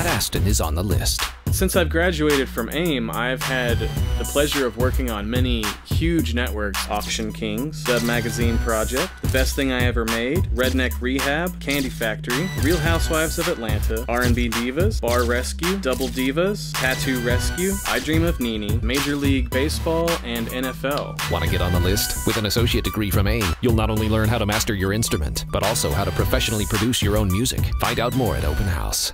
Matt Aston is on the list. Since I've graduated from AIM, I've had the pleasure of working on many huge networks. Auction Kings, The Magazine Project, The Best Thing I Ever Made, Redneck Rehab, Kandi Factory, Real Housewives of Atlanta, R&B Divas, Bar Rescue, Double Divas, Tattoo Rescue, I Dream of NeNe, Major League Baseball, and NFL. Want to get on the list? With an associate degree from AIM, you'll not only learn how to master your instrument, but also how to professionally produce your own music. Find out more at Open House.